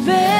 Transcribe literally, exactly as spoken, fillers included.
despair.